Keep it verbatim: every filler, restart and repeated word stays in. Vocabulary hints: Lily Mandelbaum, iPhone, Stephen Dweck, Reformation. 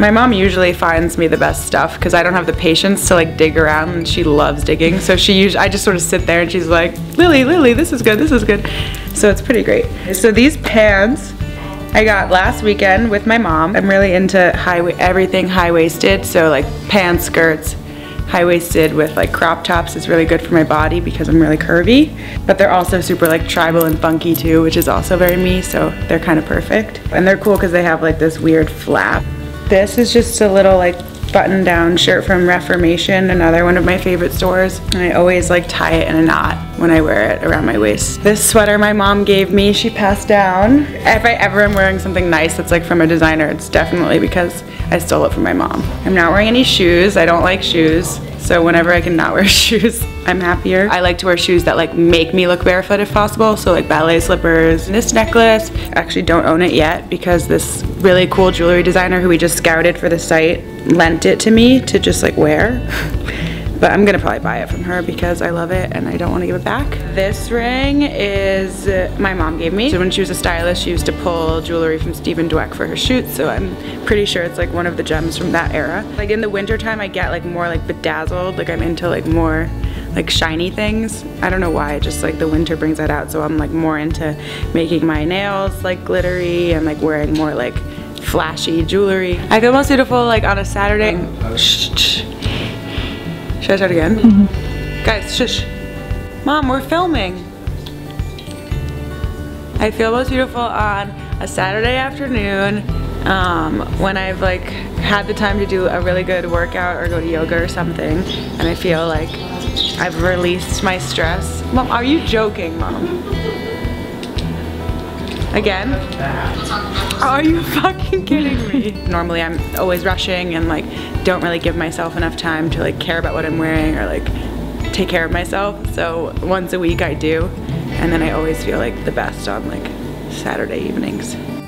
My mom usually finds me the best stuff because I don't have the patience to like dig around, and she loves digging. So she usually, I just sort of sit there and she's like, Lily, Lily, this is good, this is good. So it's pretty great. So these pants I got last weekend with my mom. I'm really into high, everything high-waisted, so like pants, skirts, high-waisted with like crop tops is really good for my body because I'm really curvy. But they're also super like tribal and funky too, which is also very me, so they're kind of perfect. And they're cool because they have like this weird flap. This is just a little like button-down shirt from Reformation, another one of my favorite stores. And I always like tie it in a knot when I wear it around my waist. This sweater my mom gave me, she passed down. If I ever am wearing something nice that's like from a designer, it's definitely because I stole it from my mom. I'm not wearing any shoes, I don't like shoes. So whenever I can not wear shoes, I'm happier. I like to wear shoes that like make me look barefoot if possible, so like ballet slippers. This necklace, I actually don't own it yet because this really cool jewelry designer who we just scouted for the site lent it to me to just like wear. But I'm gonna probably buy it from her because I love it and I don't wanna give it back. This ring is uh, my mom gave me. So when she was a stylist, she used to pull jewelry from Stephen Dweck for her shoots, so I'm pretty sure it's like one of the gems from that era. Like in the winter time, I get like more like bedazzled, like I'm into like more like shiny things. I don't know why, just like the winter brings that out, so I'm like more into making my nails like glittery and like wearing more like flashy jewelry. I feel most beautiful like on a Saturday. Shh, shh. Should I start again? Mm-hmm. Guys, shush. Mom, we're filming. I feel most beautiful on a Saturday afternoon um, when I've like had the time to do a really good workout or go to yoga or something, and I feel like I've released my stress. Mom, are you joking, Mom? Again? Are you fucking kidding me? Normally I'm always rushing and like don't really give myself enough time to like care about what I'm wearing or like take care of myself. So once a week I do, and then I always feel like the best on like Saturday evenings.